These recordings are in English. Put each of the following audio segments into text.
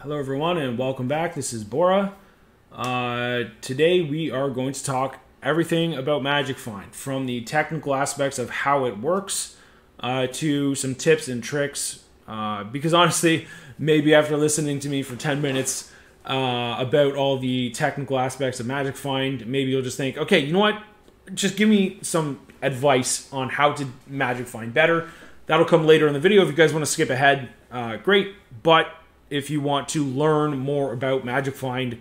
Hello everyone and welcome back. This is Bora. Today we are going to talk everything about Magic Find, from the technical aspects of how it works to some tips and tricks, because honestly, maybe after listening to me for 10 minutes about all the technical aspects of Magic Find, maybe you'll just think, okay, you know what, just give me some advice on how to Magic Find better. That'll come later in the video. If you guys want to skip ahead, great, but if you want to learn more about Magic Find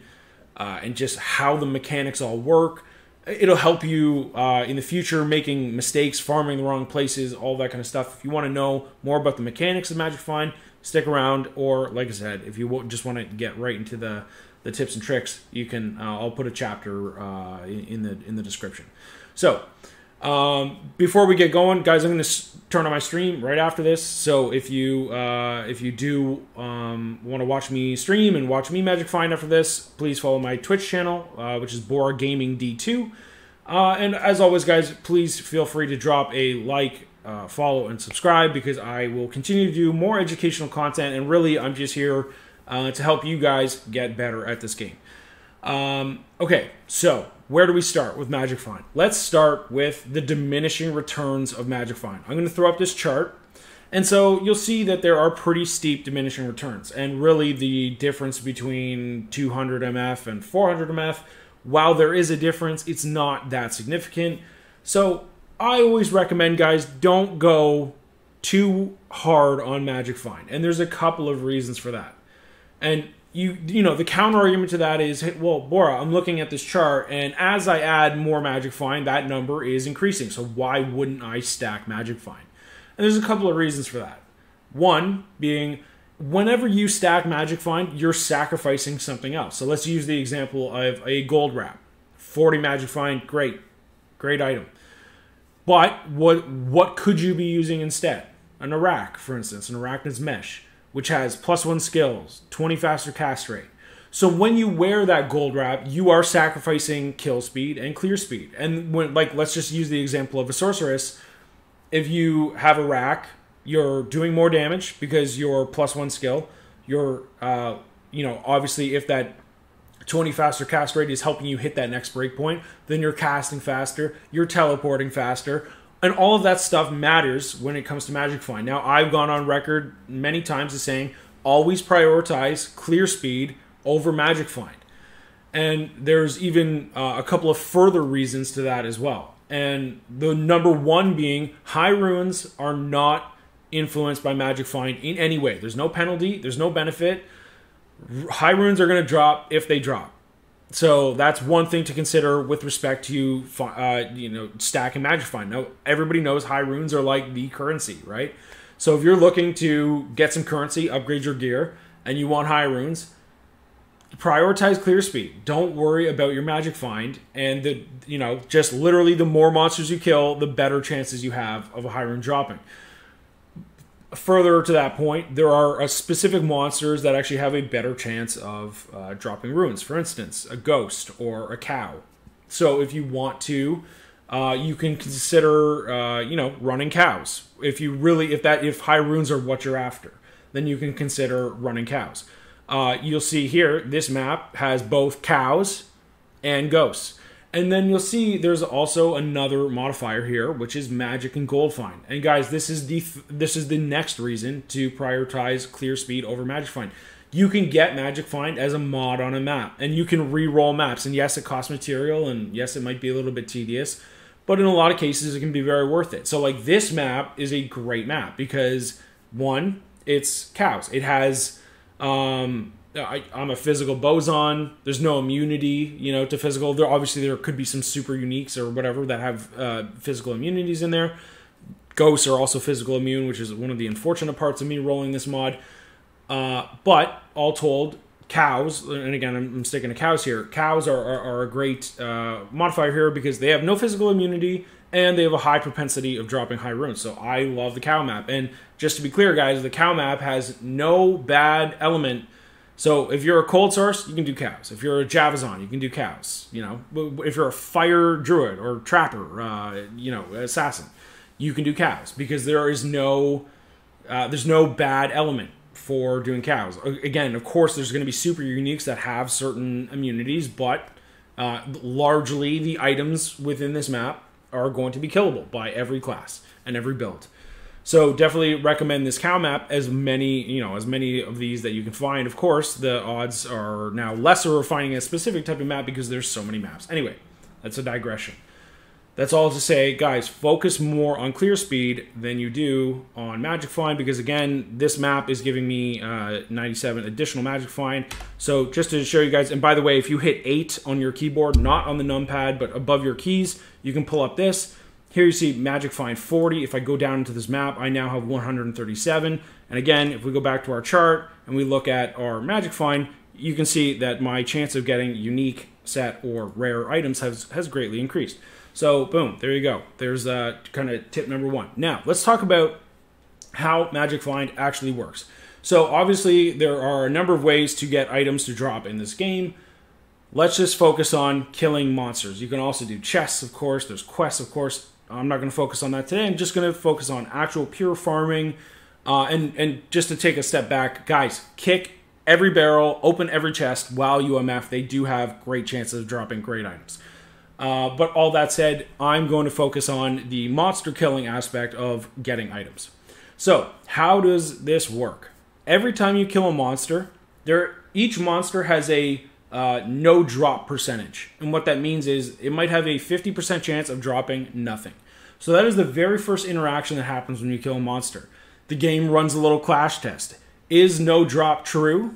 and just how the mechanics all work, it'll help you in the future making mistakes, farming the wrong places, all that kind of stuff. If you want to know more about the mechanics of Magic Find, stick around. Or like I said, if you just want to get right into the tips and tricks, you can. I'll put a chapter in the description. So before we get going, guys, I'm going to turn on my stream right after this. So if you do want to watch me stream and watch me Magic Find after this, please follow my Twitch channel, which is Bora Gaming D2. And as always, guys, please feel free to drop a like, follow, and subscribe, because I will continue to do more educational content. And really, I'm just here to help you guys get better at this game. Okay, so where do we start with Magic Find? Let's start with the diminishing returns of Magic Find. I'm going to throw up this chart, and so you'll see that there are pretty steep diminishing returns, and really the difference between 200 MF and 400 MF, while there is a difference, it's not that significant. So I always recommend, guys, don't go too hard on Magic Find, and there's a couple of reasons for that. And you know, the counter argument to that is, hey, well, Bora, I'm looking at this chart, and as I add more Magic Find, that number is increasing. So why wouldn't I stack Magic Find? And there's a couple of reasons for that. One being, whenever you stack Magic Find, you're sacrificing something else. So let's use the example of a gold wrap. 40 Magic Find, great. Great item. But what could you be using instead? An Arach, for instance, an Arachnid's Mesh, which has +1 skills, 20 faster cast rate. So when you wear that gold wrap, you are sacrificing kill speed and clear speed. And when, like, let's just use the example of a sorceress. If you have a rack, you're doing more damage because you're +1 skill. You're, you know, obviously if that 20 faster cast rate is helping you hit that next breakpoint, then you're casting faster, you're teleporting faster. And all of that stuff matters when it comes to Magic Find. Now, I've gone on record many times as saying, always prioritize clear speed over Magic Find. And there's even a couple of further reasons to that as well. And the number one being, high runes are not influenced by Magic Find in any way. There's no penalty. There's no benefit. High runes are going to drop if they drop. So that's one thing to consider with respect to you know, stack and Magic Find. Now, everybody knows high runes are like the currency, right? So if you're looking to get some currency, upgrade your gear, and you want high runes, prioritize clear speed. Don't worry about your Magic Find, and you know, just literally the more monsters you kill, the better chances you have of a high rune dropping. Further to that point, there are specific monsters that actually have a better chance of dropping runes. For instance, a ghost or a cow. So if you want to, you can consider, you know, running cows. If you really, if high runes are what you're after, then you can consider running cows. You'll see here, this map has both cows and ghosts. And then you'll see there's also another modifier here, which is Magic and Gold Find. And guys, this is the next reason to prioritize clear speed over Magic Find. You can get Magic Find as a mod on a map, and you can re-roll maps. And yes, it costs material, and yes, it might be a little bit tedious, but in a lot of cases, it can be very worth it. So like this map is a great map because, one, it's cows. It has I'm a physical boson. There's no immunity, you know, to physical. There obviously there could be some super uniques or whatever that have physical immunities in there. Ghosts are also physical immune, which is one of the unfortunate parts of me rolling this mod. But all told, cows, and again I'm sticking to cows here. Cows are a great modifier here because they have no physical immunity and they have a high propensity of dropping high runes. So I love the cow map. And just to be clear, guys, the cow map has no bad element. So if you're a cold source, you can do cows. If you're a Javazon, you can do cows. You know, if you're a fire druid or trapper, you know, assassin, you can do cows because there is no, there's no bad element for doing cows. Again, of course, there's going to be super uniques that have certain immunities, but largely the items within this map are going to be killable by every class and every build. So definitely recommend this cow map. As many, you know, as many of these that you can find. Of course, the odds are now lesser of finding a specific type of map because there's so many maps. Anyway, that's a digression. That's all to say, guys, focus more on clear speed than you do on Magic Find, because again, this map is giving me 97 additional Magic Find. So just to show you guys, and by the way, if you hit 8 on your keyboard, not on the numpad, but above your keys, you can pull up this. Here you see Magic Find 40. If I go down into this map, I now have 137. And again, if we go back to our chart and we look at our Magic Find, you can see that my chance of getting unique, set, or rare items has greatly increased. So boom, there you go. There's kind of tip number one. Now let's talk about how Magic Find actually works. So obviously there are a number of ways to get items to drop in this game. Let's just focus on killing monsters. You can also do chests, of course. There's quests, of course. I'm not going to focus on that today. I'm just going to focus on actual pure farming. And just to take a step back, guys, kick every barrel, open every chest while you MF. They do have great chances of dropping great items. But all that said, I'm going to focus on the monster killing aspect of getting items. So how does this work? Every time you kill a monster, each monster has a no drop percentage. And what that means is it might have a 50% chance of dropping nothing. So that is the very first interaction that happens when you kill a monster. The game runs a little clash test. Is no drop true?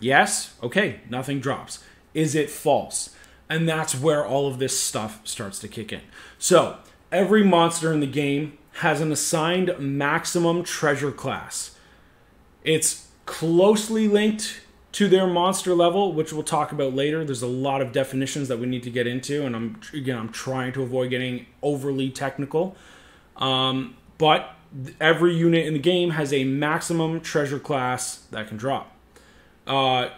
Yes. Okay, nothing drops. Is it false? And that's where all of this stuff starts to kick in. So every monster in the game has an assigned maximum treasure class. It's closely linked to their monster level, which we'll talk about later. There's a lot of definitions that we need to get into, and I'm trying to avoid getting overly technical. But every unit in the game has a maximum treasure class that can drop.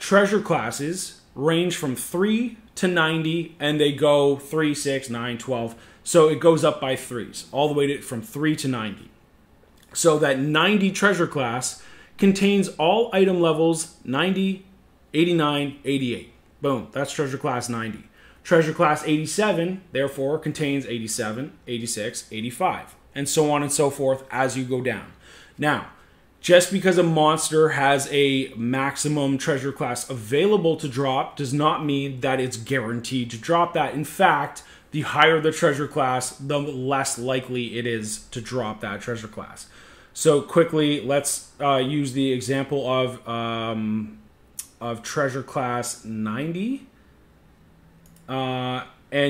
Treasure classes range from 3 to 90, and they go 3, 6, 9, 12. So it goes up by 3s, all the way from 3 to 90. So that 90 treasure class contains all item levels 90, 89, 88. Boom, that's treasure class 90. Treasure class 87, therefore, contains 87, 86, 85, and so on and so forth as you go down. Now, just because a monster has a maximum treasure class available to drop does not mean that it's guaranteed to drop that. In fact, the higher the treasure class, the less likely it is to drop that treasure class. So quickly, let's use the example of treasure class 90. And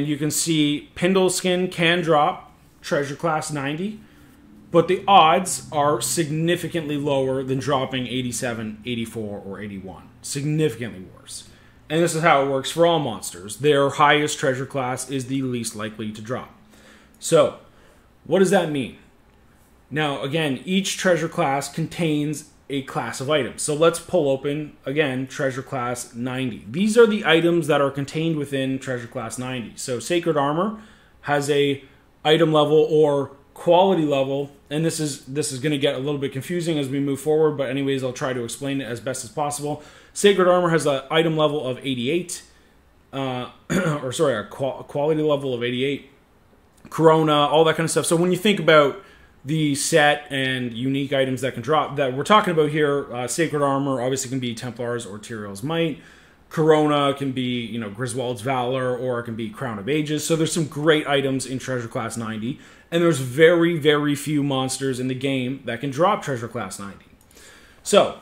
you can see Pindleskin can drop treasure class 90. But the odds are significantly lower than dropping 87, 84, or 81. Significantly worse. And this is how it works for all monsters. Their highest treasure class is the least likely to drop. So, what does that mean? Now, again, each treasure class contains a class of items. So let's pull open, again, treasure class 90. These are the items that are contained within treasure class 90. So Sacred Armor has a item level or quality level, and this is going to get a little bit confusing as we move forward, but anyways, I'll try to explain it as best as possible. Sacred Armor has an item level of 88, a quality level of 88, Corona, all that kind of stuff. So when you think about the set and unique items that can drop that we're talking about here, Sacred Armor obviously can be Templar's or Tyrael's Might. Corona can be, you know, Griswold's Valor, or it can be Crown of Ages. So there's some great items in Treasure Class 90, and there's very, very few monsters in the game that can drop Treasure Class 90. So,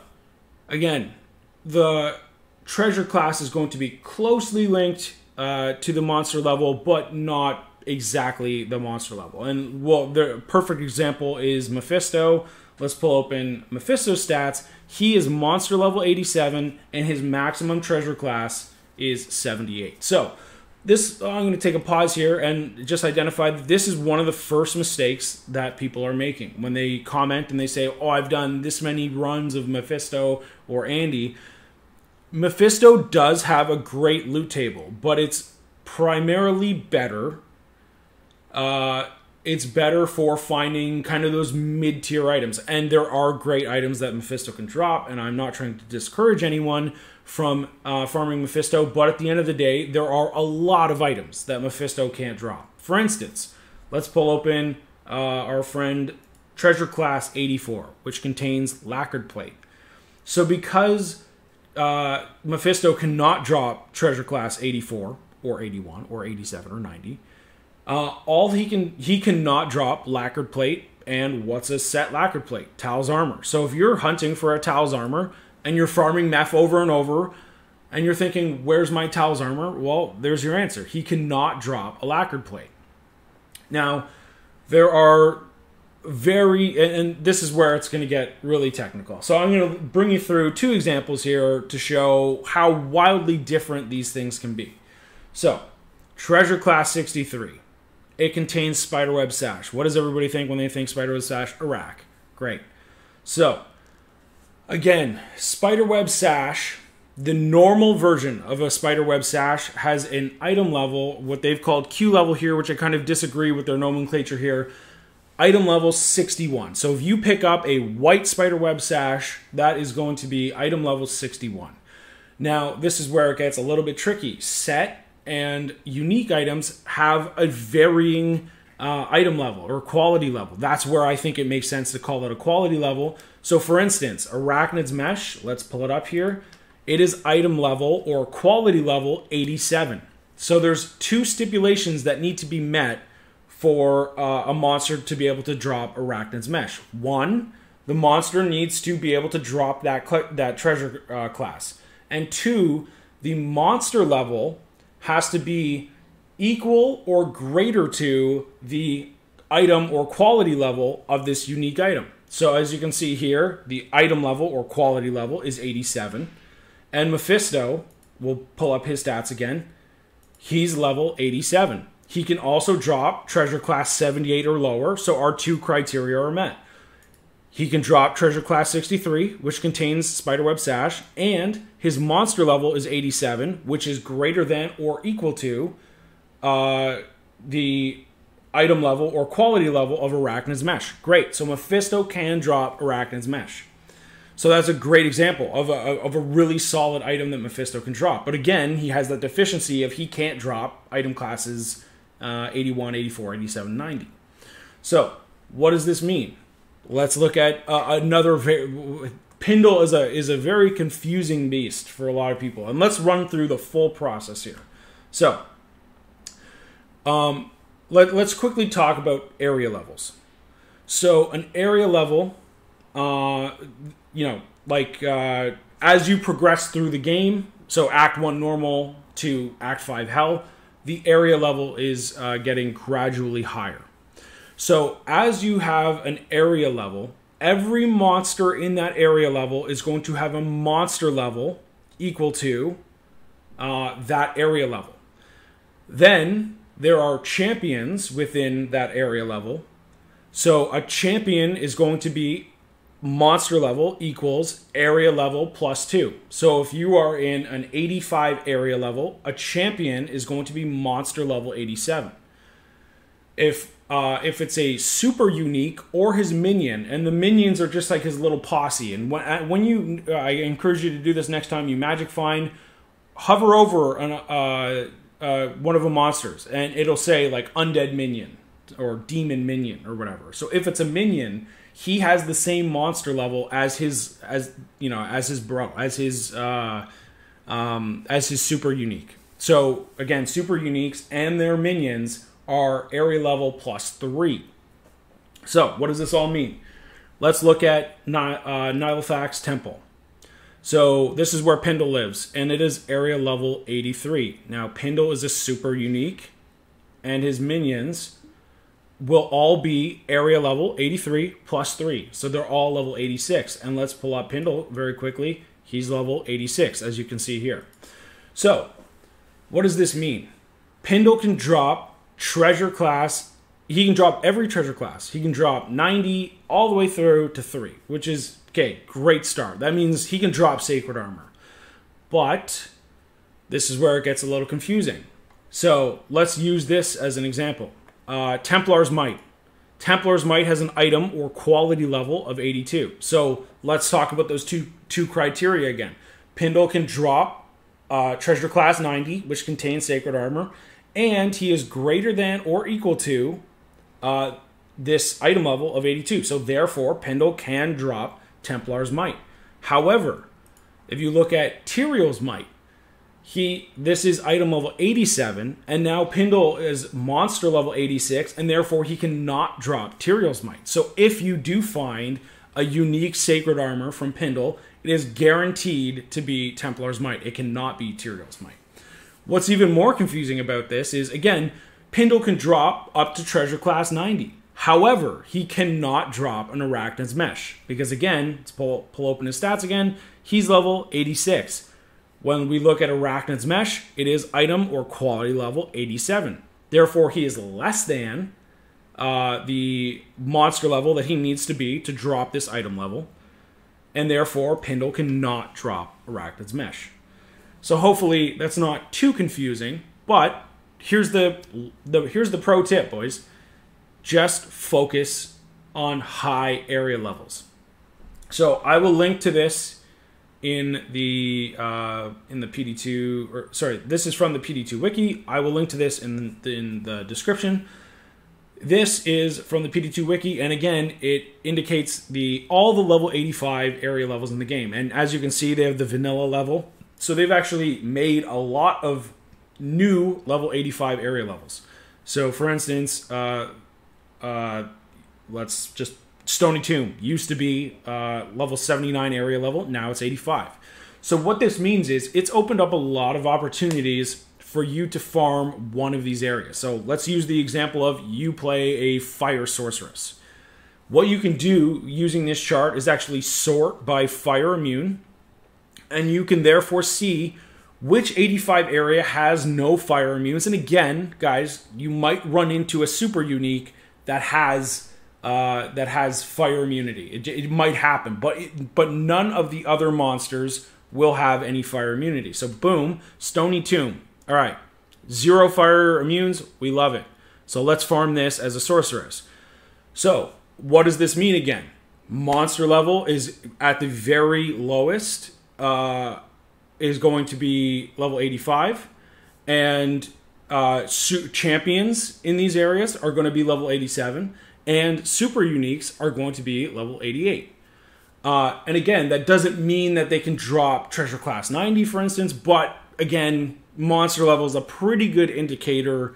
again, the Treasure Class is going to be closely linked to the monster level, but not exactly the monster level. And, well, the perfect example is Mephisto. Let's pull open Mephisto's stats. He is monster level 87, and his maximum treasure class is 78. So this, I'm going to take a pause here and just identify that this is one of the first mistakes that people are making. When they comment and they say, oh, I've done this many runs of Mephisto or Andy. Mephisto does have a great loot table, but it's primarily better It's better for finding kind of those mid-tier items. And there are great items that Mephisto can drop, and I'm not trying to discourage anyone from farming Mephisto, but at the end of the day, there are a lot of items that Mephisto can't drop. For instance, let's pull open our friend Treasure Class 84, which contains Lacquered Plate. So because Mephisto cannot drop Treasure Class 84, or 81, or 87, or 90, all he cannot drop Lacquered Plate, and what's a set Lacquered Plate? Tal's Armor. So if you're hunting for a Tal's Armor, and you're farming Meph over and over, and you're thinking, where's my Tal's Armor? Well, there's your answer. He cannot drop a Lacquered Plate. Now, there are and this is where it's going to get really technical. So I'm going to bring you through two examples here to show how wildly different these things can be. So, Treasure Class 63. It contains Spiderweb Sash. What does everybody think when they think Spiderweb Sash? Arach. Great. So, again, Spiderweb Sash, the normal version of a Spiderweb Sash, has an item level, what they've called Q level here, which I kind of disagree with their nomenclature here. Item level 61. So if you pick up a white Spiderweb Sash, that is going to be item level 61. Now, this is where it gets a little bit tricky. Set and unique items have a varying item level or quality level. That's where I think it makes sense to call it a quality level. So for instance, Arachnid's Mesh, let's pull it up here. It is item level or quality level 87. So there's two stipulations that need to be met for a monster to be able to drop Arachnid's Mesh. One, the monster needs to be able to drop that treasure class. And two, the monster level has to be equal or greater to the item or quality level of this unique item. So as you can see here, the item level or quality level is 87. And Mephisto, we'll pull up his stats again, he's level 87. He can also drop Treasure Class 78 or lower, so our two criteria are met. He can drop Treasure Class 63, which contains Spiderweb Sash, and his monster level is 87, which is greater than or equal to the item level or quality level of Arachnid's Mesh. Great, so Mephisto can drop Arachnid's Mesh. So that's a great example of a really solid item that Mephisto can drop. But again, he has that deficiency of he can't drop item classes 81, 84, 87, 90. So what does this mean? Let's look at another. Pindle is a very confusing beast for a lot of people. And let's run through the full process here. So let's quickly talk about area levels. So an area level, you know, like as you progress through the game, so Act 1 normal to Act 5 hell, the area level is getting gradually higher. So as you have an area level, every monster in that area level is going to have a monster level equal to that area level. Then there are champions within that area level. So a champion is going to be monster level equals area level plus 2. So if you are in an 85 area level, a champion is going to be monster level 87. If it's a super unique or his minion, and the minions are just like his little posse, and when you, I encourage you to do this next time you Magic Find, hover over one of the monsters, and it'll say like undead minion or demon minion or whatever. So if it's a minion, he has the same monster level as his, as his super unique. So again, super uniques and their minions are area level plus 3. So what does this all mean? Let's look at Nihlathak's Temple. So this is where Pindle lives, and it is area level 83. Now Pindle is a super unique, and his minions will all be area level 83 plus 3. So they're all level 86. And let's pull up Pindle very quickly. He's level 86, as you can see here. So what does this mean? Pindle can drop treasure class, he can drop every treasure class. He can drop 90 all the way through to 3, which is, okay, great start. That means he can drop Sacred Armor. But this is where it gets a little confusing. So let's use this as an example. Templar's Might. Templar's Might has an item or quality level of 82. So let's talk about those two criteria again. Pindle can drop Treasure Class 90, which contains Sacred Armor, and he is greater than or equal to this item level of 82. So therefore, Pindle can drop Templar's Might. However, if you look at Tyrael's Might, this is item level 87, and now Pindle is monster level 86, and therefore he cannot drop Tyrael's Might. So if you do find a unique Sacred Armor from Pindle, it is guaranteed to be Templar's Might. It cannot be Tyrael's Might. What's even more confusing about this is, again, Pindle can drop up to Treasure Class 90. However, he cannot drop an Arachnid's Mesh, because again, let's pull open his stats again, he's level 86. When we look at Arachnid's Mesh, it is item or quality level 87. Therefore, he is less than the monster level that he needs to be to drop this item level. And therefore, Pindle cannot drop Arachnid's Mesh. So hopefully that's not too confusing, but here's the pro tip, boys. Just focus on high area levels. So I will link to this in the PD2, or sorry, this is from the PD2 wiki. I will link to this in the description. This is from the PD2 wiki, and again, it indicates all the level 85 area levels in the game. And as you can see, they have the vanilla level. So they've actually made a lot of new level 85 area levels. So for instance, let's just Stony Tomb used to be level 79 area level, now it's 85. So what this means is it's opened up a lot of opportunities for you to farm one of these areas. So let's use the example of you play a fire sorceress. What you can do using this chart is actually sort by fire immune, and you can therefore see which 85 area has no fire immunes. And again, guys, you might run into a super unique that has fire immunity. It might happen, but none of the other monsters will have any fire immunity. So boom, Stony Tomb. All right, 0 fire immunes, we love it. So let's farm this as a sorceress. So what does this mean again? Monster level is at the very lowest, is going to be level 85, and champions in these areas are going to be level 87, and super uniques are going to be level 88. And again, that doesn't mean that they can drop Treasure Class 90, for instance, but again, monster level is a pretty good indicator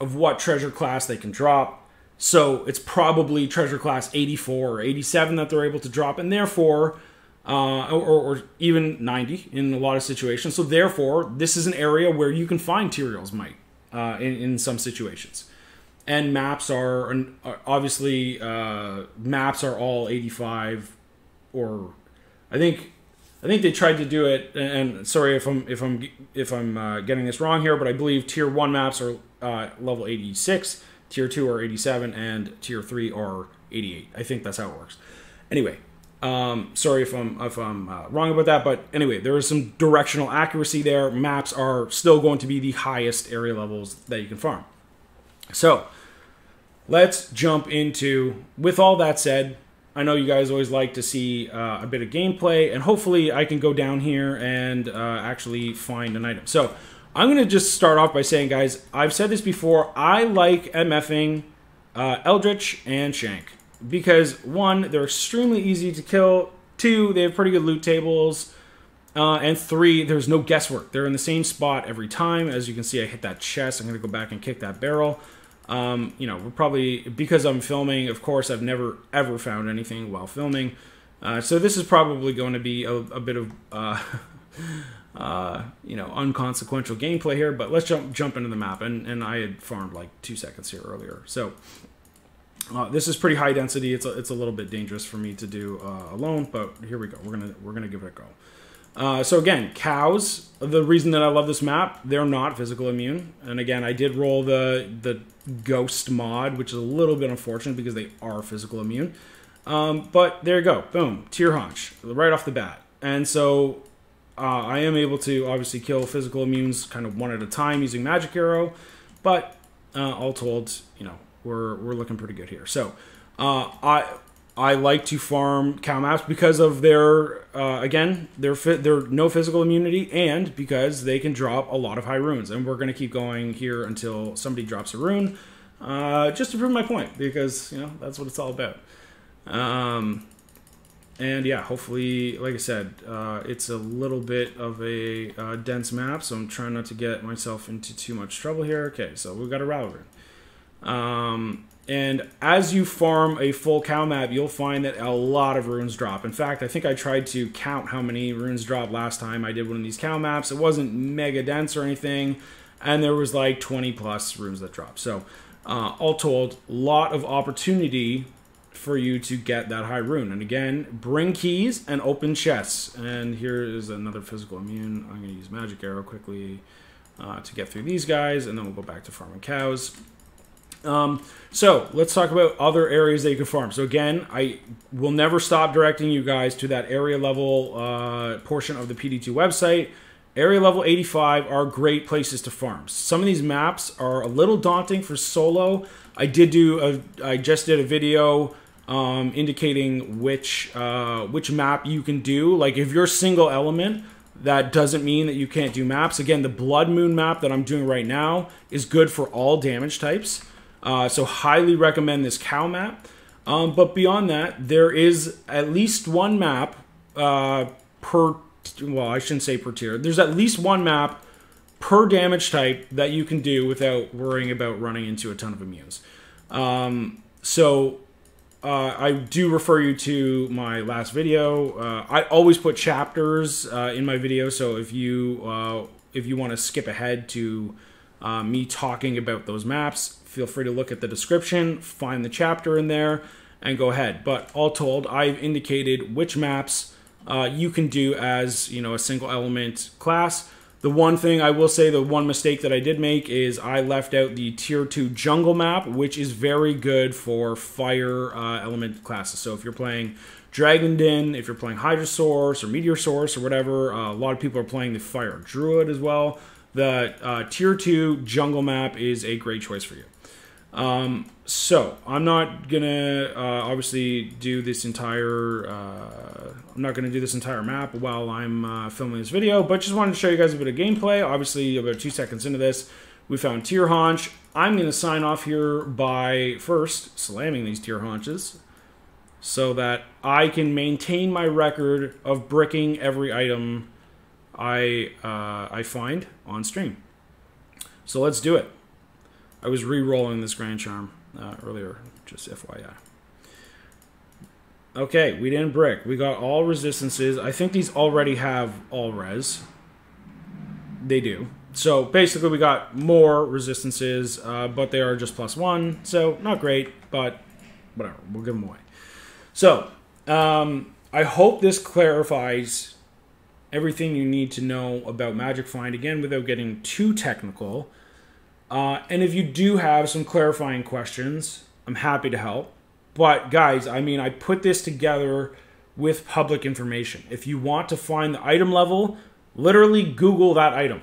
of what treasure class they can drop. So it's probably Treasure Class 84 or 87 that they're able to drop, and therefore, or even 90 in a lot of situations. So therefore, this is an area where you can find Tyrael's Might in some situations. And maps are obviously, maps are all 85, or I think they tried to do it. And sorry if I'm getting this wrong here, but I believe tier 1 maps are level 86, tier 2 are 87, and tier 3 are 88. I think that's how it works. Anyway, sorry if I'm wrong about that, but anyway, there is some directional accuracy there. Maps are still going to be the highest area levels that you can farm. So let's jump into, with all that said, I know you guys always like to see a bit of gameplay, and hopefully I can go down here and actually find an item. So I'm going to just start off by saying, guys, I've said this before, I like MFing Eldritch and Shank because, one, they're extremely easy to kill, 2, they have pretty good loot tables, and 3, there's no guesswork. They're in the same spot every time. As you can see, I hit that chest. I'm going to go back and kick that barrel. You know, we're probably, because I'm filming, of course, I've never, ever found anything while filming. So this is probably going to be a bit of, you know, unconsequential gameplay here. But let's jump into the map. And I had farmed like 2 seconds here earlier. So this is pretty high density. It's a little bit dangerous for me to do alone. But here we go. We're gonna give it a go. So again, cows, the reason that I love this map, they're not physical immune. And again, I did roll the ghost mod, which is a little bit unfortunate because they are physical immune. But there you go. Boom. Tier Haunch right off the bat. And so I am able to obviously kill physical immunes kind of one at a time using Magic Arrow. But all told, you know, we're looking pretty good here. So I like to farm cow maps because of their again their no physical immunity, and because they can drop a lot of high runes. And we're going to keep going here until somebody drops a rune, just to prove my point, because you know that's what it's all about. And yeah, hopefully, like I said, it's a little bit of a dense map, so I'm trying not to get myself into too much trouble here. Okay, so we've got a Ral rune. And as you farm a full cow map, you'll find that a lot of runes drop. In fact, I think I tried to count how many runes dropped last time I did one of these cow maps. It wasn't mega dense or anything, and there was like 20 plus runes that dropped. So all told, a lot of opportunity for you to get that high rune. And again, bring keys and open chests. And here is another physical immune. I'm going to use magic arrow quickly to get through these guys, and then we'll go back to farming cows. So let's talk about other areas that you can farm. So again, I will never stop directing you guys to that area level portion of the PD2 website. Area level 85 are great places to farm. Some of these maps are a little daunting for solo. I just did a video indicating which map you can do. Like if you're single element, that doesn't mean that you can't do maps. Again, the Blood Moon map that I'm doing right now is good for all damage types. So highly recommend this cow map. But beyond that, there is at least one map per, well, I shouldn't say per tier. There's at least one map per damage type that you can do without worrying about running into a ton of immunes. I do refer you to my last video. I always put chapters in my video, so if you want to skip ahead to me talking about those maps, feel free to look at the description, find the chapter in there, and go ahead. But all told, I've indicated which maps you can do as, you know, a single element class. The one thing I will say, the one mistake that I did make is I left out the tier 2 jungle map, which is very good for fire element classes. So if you're playing Dragon Den, if you're playing Hydrosaurus or Meteor Source or whatever, a lot of people are playing the Fire Druid as well. The tier 2 jungle map is a great choice for you. So I'm not gonna obviously do this entire map while I'm filming this video, but just wanted to show you guys a bit of gameplay. Obviously, about 2 seconds into this, we found tier haunch. I'm gonna sign off here by first slamming these tier haunches so that I can maintain my record of bricking every item I find on stream. So let's do it. I was re-rolling this Grand Charm earlier, just FYI. Okay, we didn't brick. We got all resistances. I think these already have all res. They do. So basically we got more resistances, but they are just +1. So not great, but whatever. We'll give them away. So I hope this clarifies everything you need to know about Magic Find, again, without getting too technical. And if you do have some clarifying questions, I'm happy to help. But guys, I mean, I put this together with public information. If you want to find the item level, literally Google that item.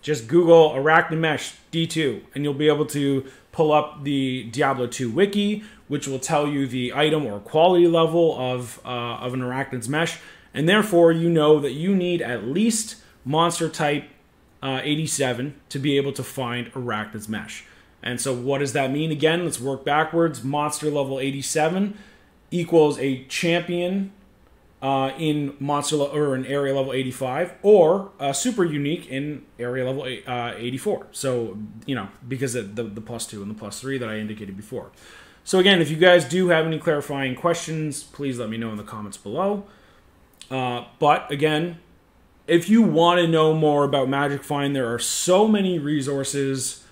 Just Google Arachnid's Mesh D2, and you'll be able to pull up the Diablo 2 wiki, which will tell you the item or quality level of an Arachnid's Mesh. And therefore, you know that you need at least monster type 87 to be able to find Arachnid's Mesh. And so what does that mean? Again, let's work backwards. Monster level 87 equals a champion in monster or in area level 85, or a super unique in area level 84. So, you know, because of the +2 and the +3 that I indicated before. So again, if you guys do have any clarifying questions, please let me know in the comments below. But again, if you want to know more about Magic Find, there are so many resources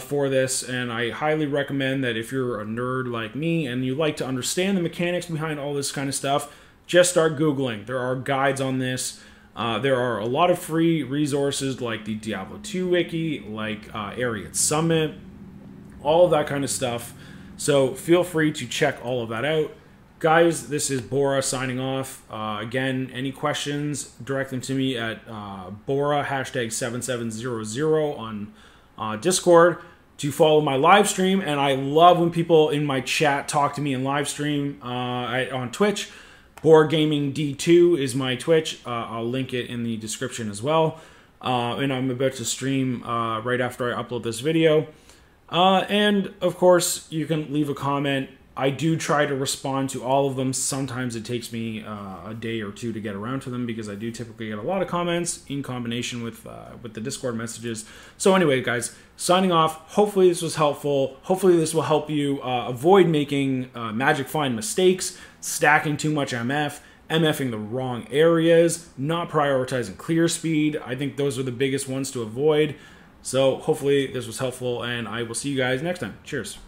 for this, and I highly recommend that if you're a nerd like me and you like to understand the mechanics behind all this kind of stuff, just start Googling. There are guides on this. There are a lot of free resources like the Diablo 2 wiki, like Arreat Summit, all of that kind of stuff. So feel free to check all of that out. Guys, this is Bora signing off. Again, any questions, direct them to me at Bora #7700 on Discord. to follow my live stream, and I love when people in my chat talk to me in live stream on Twitch. Bora Gaming D2 is my Twitch. I'll link it in the description as well. And I'm about to stream right after I upload this video. And of course, you can leave a comment. I do try to respond to all of them. Sometimes it takes me a day or two to get around to them because I do typically get a lot of comments in combination with the Discord messages. So anyway, guys, signing off. Hopefully this was helpful. Hopefully this will help you avoid making Magic Find mistakes, stacking too much MF, MFing the wrong areas, not prioritizing clear speed. I think those are the biggest ones to avoid. So hopefully this was helpful, and I will see you guys next time. Cheers.